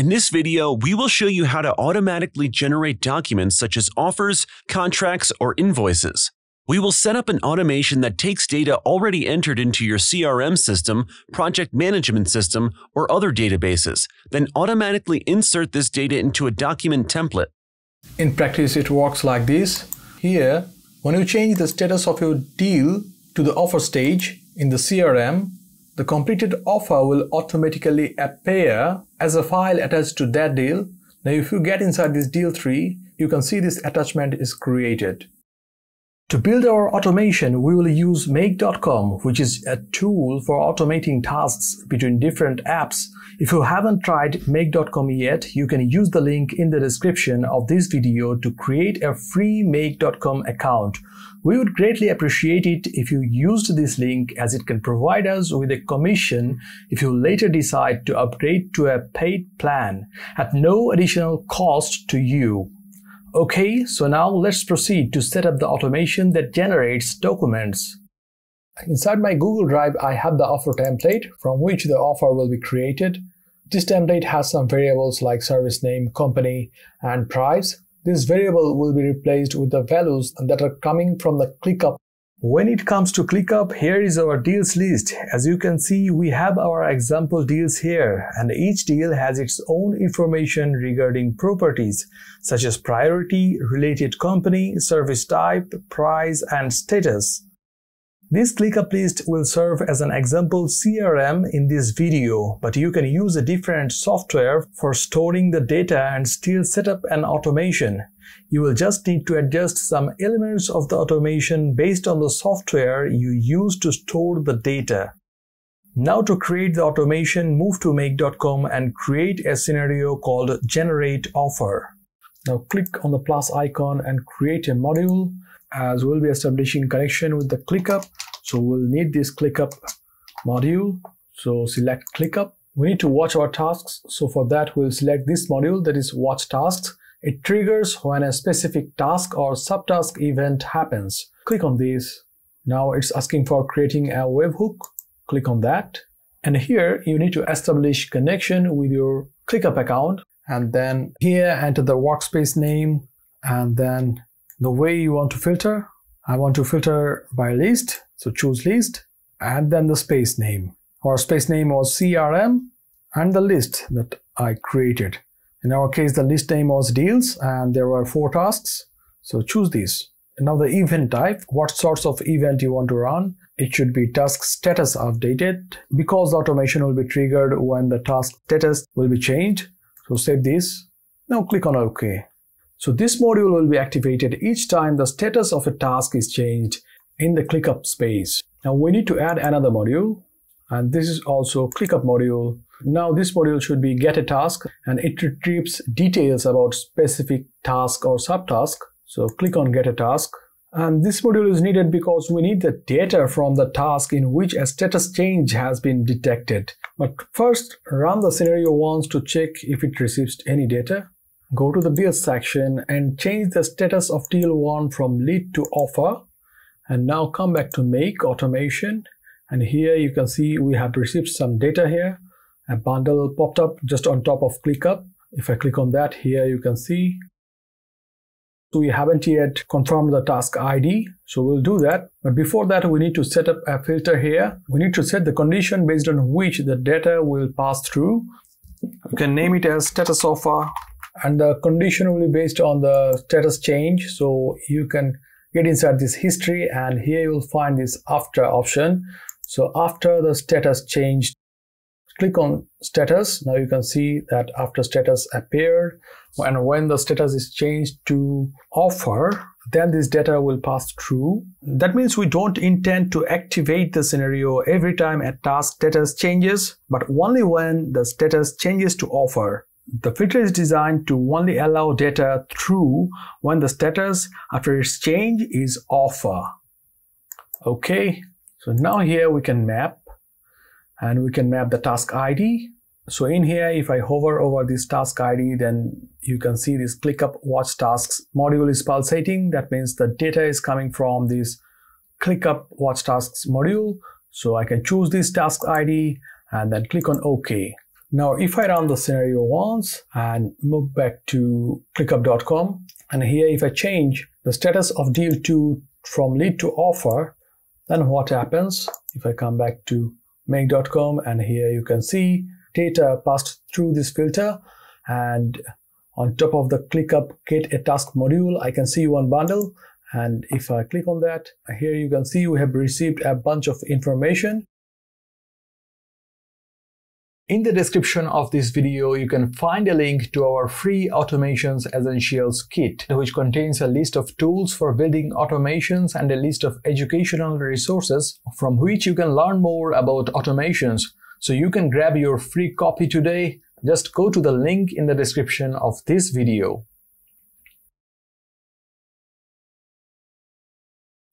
In this video, we will show you how to automatically generate documents such as offers, contracts, or invoices. We will set up an automation that takes data already entered into your CRM system, project management system, or other databases, then automatically insert this data into a document template. In practice, it works like this. Here, when you change the status of your deal to the offer stage in the CRM, the completed offer will automatically appear as a file attached to that deal. Now, if you get inside this deal tree, you can see this attachment is created. To build our automation, we will use Make.com, which is a tool for automating tasks between different apps. If you haven't tried Make.com yet, you can use the link in the description of this video to create a free Make.com account. We would greatly appreciate it if you used this link, as it can provide us with a commission if you later decide to upgrade to a paid plan at no additional cost to you. Okay, so now let's proceed to set up the automation that generates documents. Inside my Google Drive, I have the offer template from which the offer will be created. This template has some variables like service name, company, and price. This variable will be replaced with the values that are coming from the ClickUp. When it comes to ClickUp, here is our deals list. As you can see, we have our example deals here, and each deal has its own information regarding properties such as priority, related company, service type, price, and status. This ClickUp list will serve as an example CRM in this video, but you can use a different software for storing the data and still set up an automation. You will just need to adjust some elements of the automation based on the software you use to store the data. Now to create the automation, move to Make.com and create a scenario called Generate Offer. Now click on the plus icon and create a module, as we'll be establishing connection with the ClickUp. So we'll need this ClickUp module. So select ClickUp. We need to watch our tasks. So for that, we'll select this module, that is Watch Tasks. It triggers when a specific task or subtask event happens. Click on this. Now it's asking for creating a webhook. Click on that. And here you need to establish connection with your ClickUp account. And then here enter the workspace name. And then the way you want to filter. I want to filter by list. So choose list. And then the space name. Our space name was CRM and the list that I created. In our case, the list name was deals and there were 4 tasks. So choose these. Now the event type, what sorts of event you want to run. It should be task status updated, because the automation will be triggered when the task status will be changed. So save this. Now click on OK. So this module will be activated each time the status of a task is changed in the ClickUp space. Now we need to add another module, and this is also ClickUp module. Now this module should be Get a Task, and it retrieves details about specific task or subtask. So click on Get a Task. And this module is needed because we need the data from the task in which a status change has been detected. But first, run the scenario once to check if it receives any data. Go to the Deals section and change the status of Deal 1 from Lead to Offer. And now come back to Make Automation. And here you can see we have received some data here. A bundle popped up just on top of ClickUp. If I click on that, here you can see. We haven't yet confirmed the task ID, so we'll do that. But before that, we need to set up a filter here. We need to set the condition based on which the data will pass through. You can name it as Status Offer, and the condition will be based on the status change. So you can get inside this history, and here you will find this after option. So after the status changed, click on status. Now you can see that after status appeared, and when the status is changed to offer, then this data will pass through. That means we don't intend to activate the scenario every time a task status changes, but only when the status changes to offer. The filter is designed to only allow data through when the status after its change is offer. Okay, so now here we can map. And we can map the task ID. So in here, if I hover over this task ID, then you can see this ClickUp Watch Tasks module is pulsating. That means the data is coming from this ClickUp Watch Tasks module. So I can choose this task ID and then click on OK. Now, if I run the scenario once and move back to ClickUp.com, and here if I change the status of deal to from lead to offer, then what happens? If I come back to Make.com, and here you can see data passed through this filter, and on top of the ClickUp Get a Task module, I can see one bundle. And if I click on that, here you can see we have received a bunch of information. In the description of this video, you can find a link to our free Automations Essentials Kit, which contains a list of tools for building automations and a list of educational resources from which you can learn more about automations. So you can grab your free copy today. Just go to the link in the description of this video.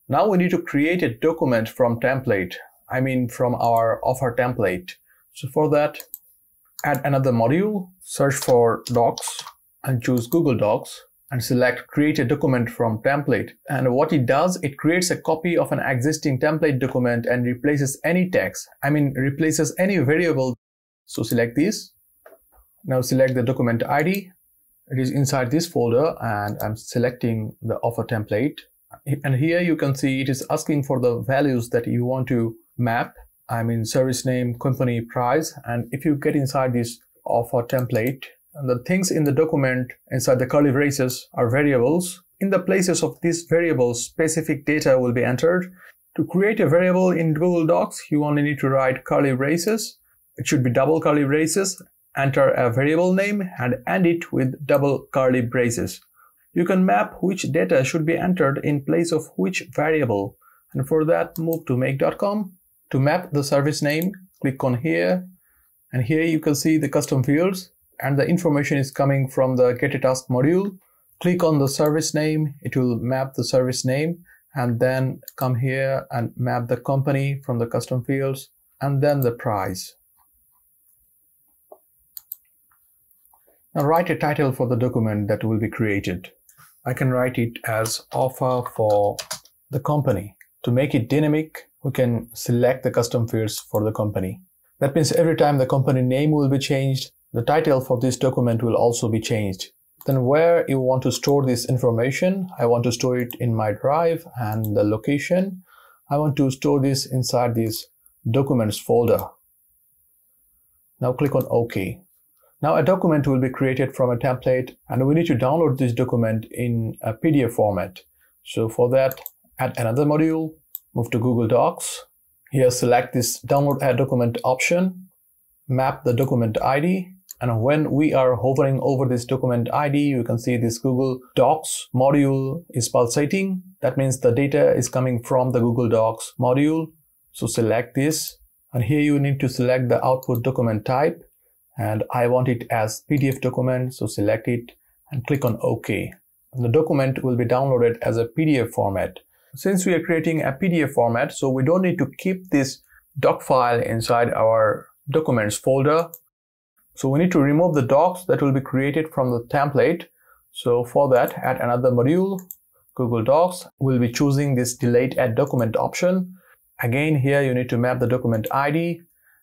Now we need to create a document from template, from our offer template. So for that, add another module, search for Docs and choose Google Docs and select Create a Document from Template. And what it does, it creates a copy of an existing template document and replaces any text, replaces any variable. So select this. Now select the document ID. It is inside this folder, and I'm selecting the offer template. And here you can see it is asking for the values that you want to map. Service name, company, price. And if you get inside this offer template, and the things in the document inside the curly braces are variables. In the places of these variables, specific data will be entered. To create a variable in Google Docs, you only need to write curly braces. It should be double curly braces. Enter a variable name and end it with double curly braces. You can map which data should be entered in place of which variable. And for that, move to Make.com. To map the service name, click on here, and here you can see the custom fields, and the information is coming from the Get a Task module. Click on the service name, it will map the service name, and then come here and map the company from the custom fields, and then the price. Now write a title for the document that will be created. I can write it as offer for the company. To make it dynamic, we can select the custom fields for the company. That means every time the company name will be changed, the title for this document will also be changed. Then where you want to store this information, I want to store it in my drive, and the location, I want to store this inside this documents folder. Now click on OK. Now a document will be created from a template, and we need to download this document in a PDF format. So for that, add another module. Move to Google Docs. Here select this download a document option, map the document ID, and when we are hovering over this document ID, you can see this Google Docs module is pulsating. That means the data is coming from the Google Docs module. So select this, and here you need to select the output document type, and I want it as PDF document, so select it and click on OK. And the document will be downloaded as a PDF format. Since we are creating a PDF format, so we don't need to keep this doc file inside our documents folder. So we need to remove the docs that will be created from the template. So for that, add another module, Google Docs. We'll be choosing this delete a document option. Again, here you need to map the document ID,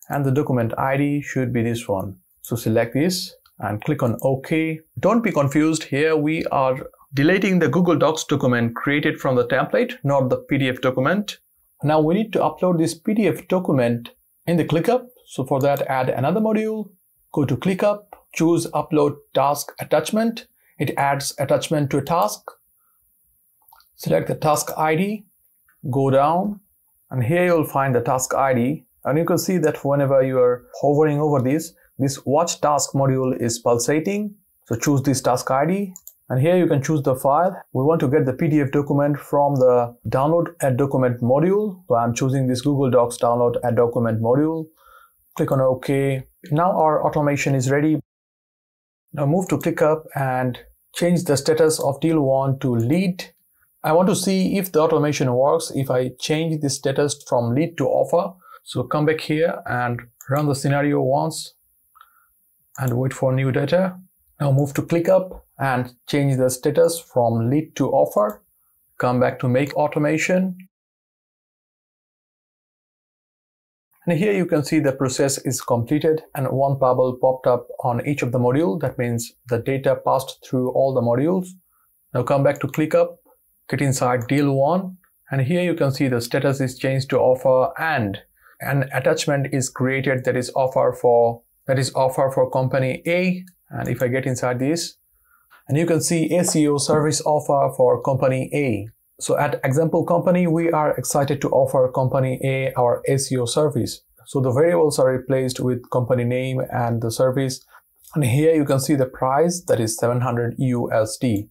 and the document ID should be this one. So select this and click on OK. Don't be confused, here we are deleting the Google Docs document created from the template, not the PDF document. Now we need to upload this PDF document in the ClickUp. So for that, add another module, go to ClickUp, choose Upload Task Attachment. It adds attachment to a task. Select the task ID, go down, and here you'll find the task ID. And you can see that whenever you are hovering over this watch task module is pulsating. So choose this task ID. And here you can choose the file. We want to get the PDF document from the download a document module. So I'm choosing this Google Docs download a document module. Click on OK. Now our automation is ready. Now move to ClickUp and change the status of deal one to lead. I want to see if the automation works if I change the status from lead to offer. So come back here and run the scenario once and wait for new data. Now move to ClickUp and change the status from lead to offer. Come back to Make Automation And here you can see the process is completed and one bubble popped up on each of the module. That means the data passed through all the modules. Now come back to ClickUp, get inside deal one, and here you can see the status is changed to offer and an attachment is created that is offer for company A. And if I get inside this, and you can see SEO service offer for company A. So at example company, we are excited to offer company A our SEO service. So the variables are replaced with company name and the service. And here you can see the price that is $700 USD.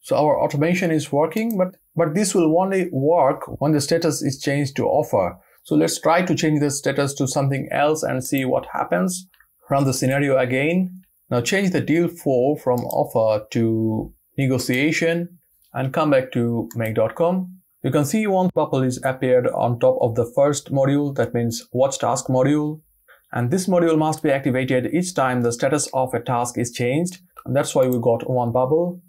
So our automation is working, but this will only work when the status is changed to offer. So let's try to change the status to something else and see what happens. Run the scenario again. Now change the deal 4 from offer to negotiation. And come back to Make.com. You can see one bubble is appeared on top of the first module, that means watch task module. And this module must be activated each time the status of a task is changed. And that's why we got one bubble.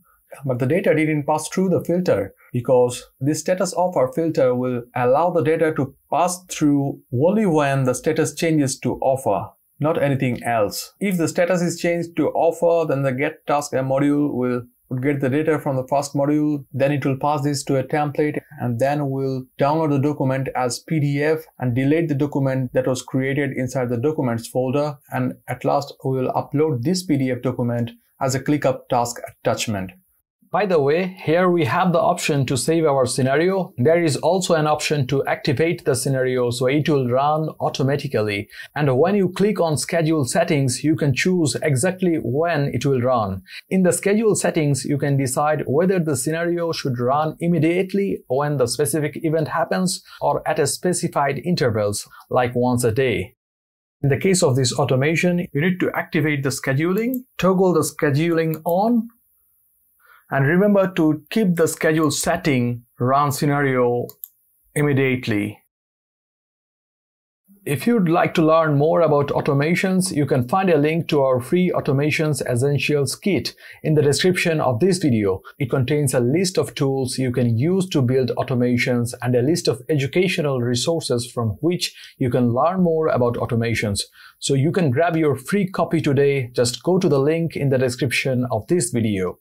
But the data didn't pass through the filter because this status offer filter will allow the data to pass through only when the status changes to offer, not anything else. If the status is changed to offer, then the get task module will get the data from the first module, then it will pass this to a template, and then we'll download the document as PDF and delete the document that was created inside the documents folder, and at last we will upload this PDF document as a ClickUp task attachment. By the way, here we have the option to save our scenario. There is also an option to activate the scenario so it will run automatically. And when you click on schedule settings, you can choose exactly when it will run. In the schedule settings, you can decide whether the scenario should run immediately when the specific event happens or at a specified intervals, like once a day. In the case of this automation, you need to activate the scheduling, toggle the scheduling on, and remember to keep the schedule setting run scenario immediately. If you'd like to learn more about automations, you can find a link to our free Automations Essentials Kit in the description of this video. It contains a list of tools you can use to build automations and a list of educational resources from which you can learn more about automations. So you can grab your free copy today. Just go to the link in the description of this video.